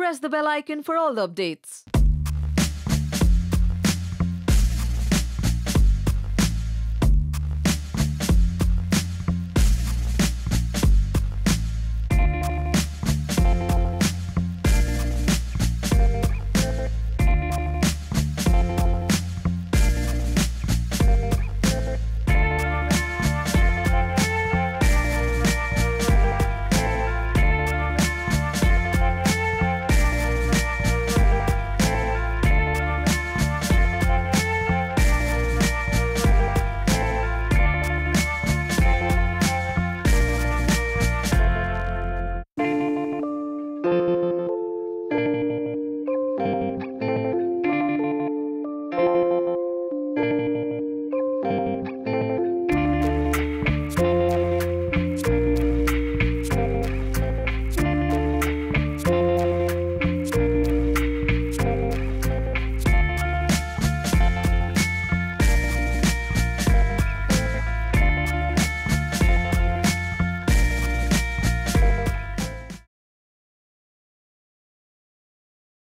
press the bell icon for all the updates.